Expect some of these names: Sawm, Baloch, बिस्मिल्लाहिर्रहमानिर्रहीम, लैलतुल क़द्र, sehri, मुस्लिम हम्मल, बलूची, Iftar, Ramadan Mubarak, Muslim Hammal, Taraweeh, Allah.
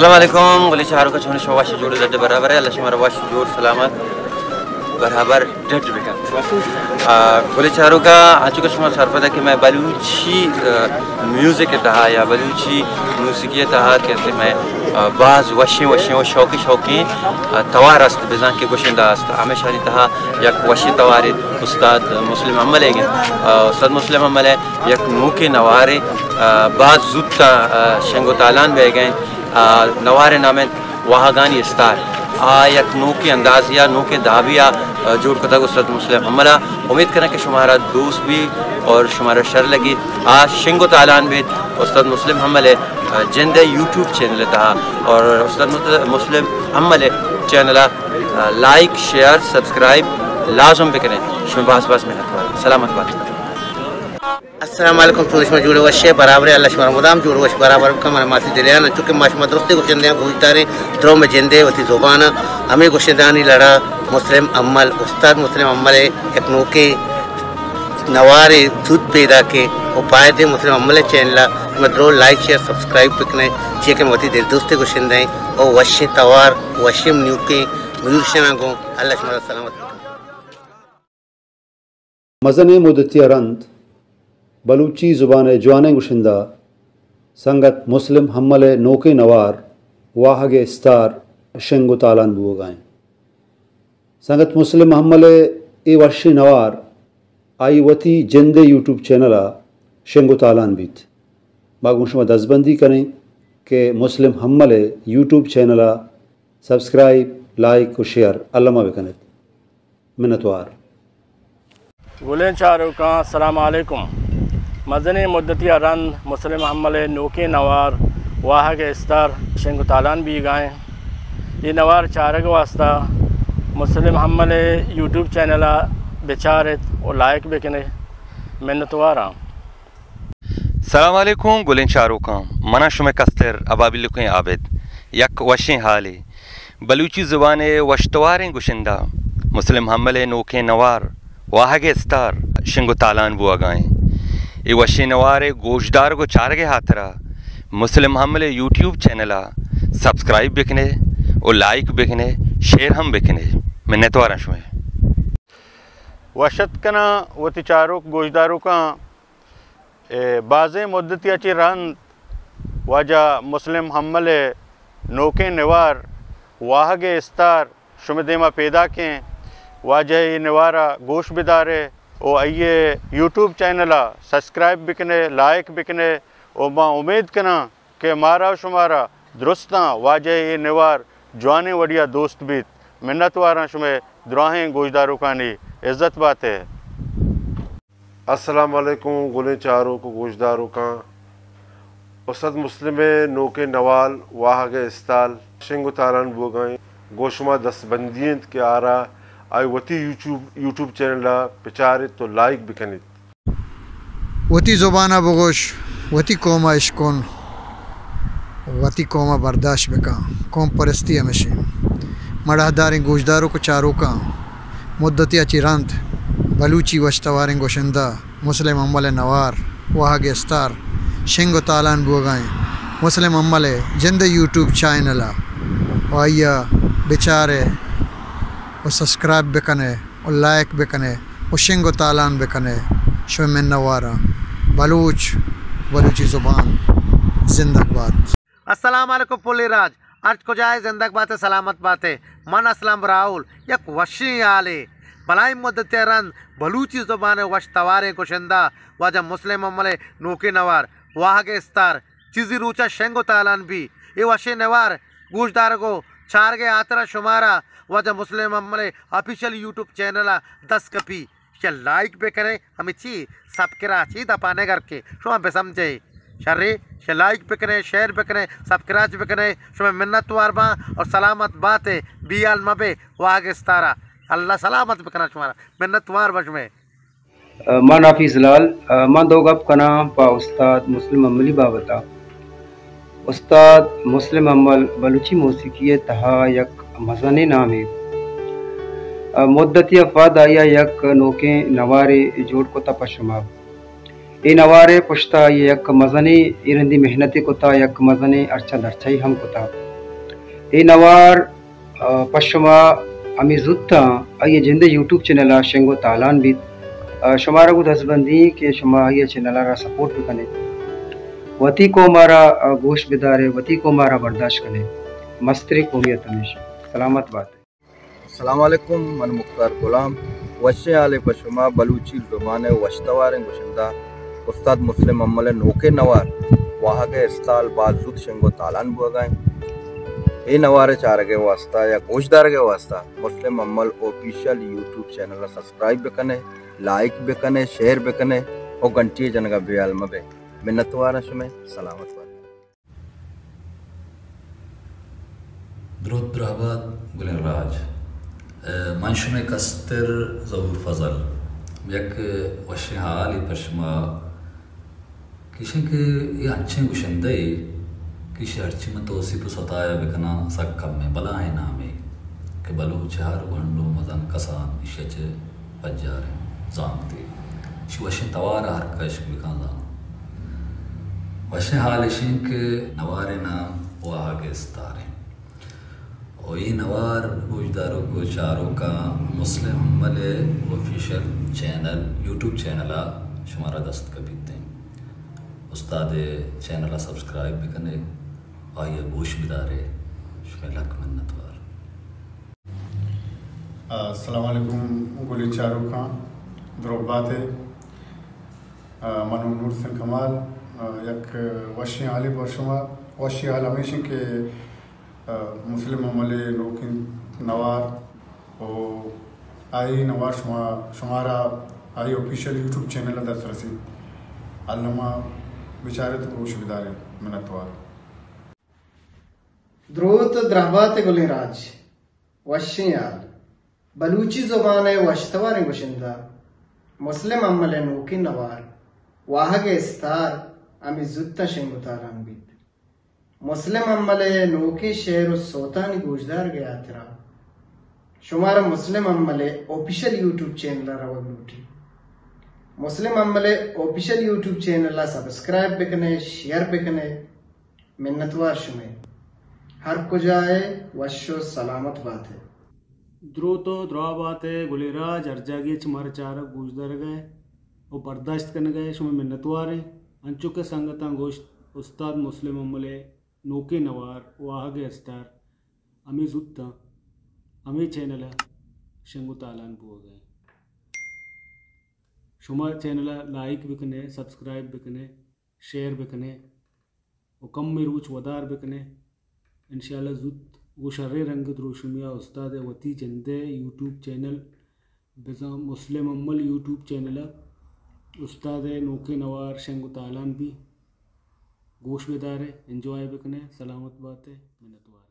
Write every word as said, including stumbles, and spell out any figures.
अस्सलामुअलैकुम वाले शहरों का छोने शवाशी जोड़ दर्द बराबर है अल्लाह शमर वाशी जोड़ सलामत बराबर डेट बिका वाले शहरों का आज का शमर सरफदा कि मैं बलूची म्यूज़िक तहा या बलूची म्यूज़िकी तहा कहते मैं बाज़ वशी वशी और शौकी शौकी तवारस्त बेजान के गोशिंदास्त आमे शादी तहा या वशी तवारे उस्ताद मुस्लिम हम्मल हैं उस्ताद मुस्लिम हम्मल है या नूके नवारे बाज़ जुत्ता शेंगो तालान बह गए नवारे नामे वाहगानी इस्तार आ या नूके अंदाज़ या नूके दाबिया जोड़ कदा उस्ताद मुस्लिम हम्मला उम्मीद करें कि शुमारा दोस्त भी और शुमारा शर लगी आज शेंगो तालान भी उस्ताद मुस्लिम हम्मल है जिंदा यूट्यूब चैनल था और उस्ताद मुस्लिम हम्मल channel like share subscribe लाजम पे करें शबास बास में सलामत बात अस्सलाम वालेकुम पुलिस में जुड़े वशे बराबर अल्लाह शुमार मुदाम जुड़े वश बराबर का मन मासी दिलियाना चूँकि माश मदरस्ते को चंदे गुजतारे द्रो में जिंदे वती ज़ुबान हमें गुशदानी लड़ा मुस्लिम हम्मल उस्ताद मुस्लिम हम्मल एक नोके नवारे दूध पैदा के उपाय थे मुस्लिम हम्मल चैनल मदरो लाइक शेयर सब्सक्राइब पिकने चे के मती दिल दोस्ते को शिंदाएँ और वश्य तवार वश्यम न्यू के मयूर शना को अल्लाह शमर सलामत मजन मुदतिया रंत बलूची जुबान जवान गुशिंदा संगत मुस्लिम हम्मल नोके नवार वाहगे इस्तार शेंगो तालान बुओ गाएँ संगत मुस्लिम हम्मल ए वश्य नवार आई वती जिंदे यूट्यूब चैनल शेंगो तालान बीत बागुशमा दसबंदी करें कि मुस्लिम हम्मल YouTube channel subscribe like और शेयर अल्लामा बिकनत मिनतवार गुलें चारों का सलाम अलैकुम मजने मुद्दतिया रन मुस्लिम हम्मल नोके नवार वाह के इस्तार शेंगो तालान भी गाएँ ये नवार चारक वास्ता मुस्लिम हम्मल यूट्यूब चैनल बेचारे और लायक बेकने मिनतवारा सलाम अलैकुम गुलिन शाहरुखान मना शुमे कस्तर अबाबिलुकें आबिद यक वशें हाले बलूची जुबान वशतवारें गुशिंदा मुस्लिम हम्मले नोके नवार वाहगे स्तार शिंगो तालान बुआ गाएँ ये वशें नवारे गोशदार को चारगे हाथरा मुस्लिम हम्मले यूट्यूब चैनला सब्सक्राइब बिकने और लाइक बिकने शेयर हम बिकने मिन्नतवारा शुमें वशत कना वती चारों गोशदारों का बाज़े मुद्दतिया ची रंत वाजा मुस्लिम हम्मले नोके निवार वाहगे इस्तार शुमदेमा पैदा कें वाजा ये निवारा गोश बिदारे ओ आइए यूट्यूब चैनला सब्सक्राइब बिकने लाइक बिकने और माँ उम्मीद करना कि मारा शुमारा दुरुस्ता वाजा ये निवार जवाने वडिया दोस्त बीत मिन्नत वारा शुमे दुराहें गोशदारों कानी इज़्ज़त बात है अस्सलाम वालेकुम गुले चारों को गोशदारों का उस्ताद मुस्लिम नोके नवाल वाहगे इस्ताल शेंगो तालान बोगाएँ गोशमा दसबंदियत के आरा आई वती यूट्यूब यूट्यूब चैनल पिचारे तो लाइक बिकनित वती ज़ुबाना बगोश वती कौमा इश्कोन वती कौमा बर्दाश्त बिका कौम परस्ती हमेशे मड़ाहदार गोशदारों को चारों का मुद्दतिया चिरंत बलूची वशतवारें गोशिंदा मुस्लिम हम्मल नवार वाहगे इस्तार शेंगो तालान बुगाएँ मुस्लिम हम्मल जिंद यूट्यूब चैनल आइया बेचारे और सब्सक्राइब बेकने और लाइक बेकने और शेंगो तालान बेकने शोमेन नवारा बलूच बलूची ज़ुबान जिंदाबाद अस्सलाम वालेकुम पोलेराज अर्ज को जाए जिंदाबाद सलामत बात है मन असलम राहुल यक वशी आले भलाई मुद्दतिया रन बलूची ज़ुबान वश तवारें कुशिंदा वाजा मुस्लिम हम्मल नोके नवार वाहगे इस्तार चीज़ी रूचा शेंगो तालान भी ये वशे नवार गोशदार को चारगे आतरा शुमारा वाजा मुस्लिम हम्मल official YouTube channel दस कपी या लाइक पे करें हमें ची सबकरा ची दपाने करके शुमा पे समझे शर्रे शे लाइक पे करें शेयर पे करें सबकराज पे करें शुमा मिन्नत वारबा और सलामत बात है बी आल मबे वाहगे इस्तारा अल्लाह सलामत बकना शुमारा मिन्नत वार बश में मन हाफिज़ लाल मन दो गप कना पा उस्ताद मुस्लिम हम्मली बाबता उस्ताद मुस्लिम हम्मल बलूची मौसीकी तहा यक मज़ाने नामे मुद्दतिया फादा या यक नोके नवारे जोड़ को तपा शुमा ए नवारे पुश्ता यक मज़ाने इरंदी मेहनती कोता यक मज़ाने अर्चा दर्चाई हम कोता इन अवार पश्चमा आमी जुत्ता ये जिंदे यूट्यूब चैनल शेंगो तालान बीत शुमारा को दसबंदी के शुमा ये चैनल रा सपोर्ट भी कने वती को मारा गोश बिदारे वती को मारा बर्दाश्त कने मस्तरी कौमियत हमेशा सलामत बात है। अस्सलाम वालेकुम मन मुख्तार गुलाम वशे आले पशुमा बलूची जुबान वशतवार गुशंदा उस्ताद मुस्लिम हम्मल नोके नवार वहाँ के इस्ताल बाजुद शेंगो तालान बुआ गए ये नवारे चारगे वास्ता या गोशदार के वास्ता मुस्लिम हम्मल official YouTube channel subscribe भी कने लाइक भी कने शेयर भी कने और घंटी जनगा बेल में बे मिन्नतवार शुमें सलामत वार द्रुद्राबाद गुलराज मानशुमे कस्तर ज़हूर फजल यक वश हाल पशमा किशे के ये अच्छे गुशंदे किशे अर्ची में तोसीप सताया बिकना सक कम में बला है नामे के बलूच हार वंडो मजन कसान इशच बजार जानते शिवश तवार हर कश बिका जान वश हाल इशे के नवारे नाम वाह के सितारे और ये नवार गोशदारों को चारों का मुस्लिम हम्मल official channel YouTube channel शुमारा दस्त का बीतते हैं उस्ताद चैनल सब्सक्राइब भी कने और ये गोश बिदारे शुमें लक मन्नतवार। अस्सलाम वालेकुम गोली चारों का द्रोबात है मनु नूर सिंह कमाल यक वशी आली बशुमा वशी आल हमेशा के मुस्लिम हमले नोकिन नवार और आई नवार शुमा शुमारा आई ऑफिशियल यूट्यूब चैनल दस रसी अल्लामा बेचारे तो गोश बिदारे मिन्नतवार। द्रोत द्राबात गुले राज वश्याल बलूची जुबान वश्तवार गुशिंदा मुस्लिम हमले नोकिन नवार वाह के इस्तार अमी जुत्ता शेंगुतारान बीत मुस्लिम हम्मले नोके शेर सोतानी गोशदार गया तेरा शुमारा मुस्लिम हम्मले ऑफिशियल यूट्यूब चैनल रवा लूटी मुस्लिम हम्मले ऑफिशियल यूट्यूब चैनल सब्सक्राइब बिकने शेयर बिकने मिन्नतवार शुमे हर को जाए वशो सलामत बात है। द्रो तो द्रा बात है गुलेराज अर्जागी चमार चारा गोशदार गए वो बर्दाश्त करने गए शुमे मिन्नतवार है अंचु के संगता गोश्त उस्ताद मुस्लिम हम्मले नोके नवार वाह के स्टार अमी जुत्ता अमी चैनल शंगु तालान बुआ गए शुमा चैनल लाइक बिकने सब्सक्राइब बिकने शेयर बिकने और कम में रूच वदार बिकने इंशाल्लाह जुत वो शर्रे रंग द्रोशुमिया उस्ताद वती जंदे यूट्यूब चैनल बेजा मुस्लिम हम्मल यूट्यूब चैनल उस्ताद नोके नवार शंगु तालान भी गोश बेदार है इंजॉय बिकने सलामत बात है मिन्नतवार।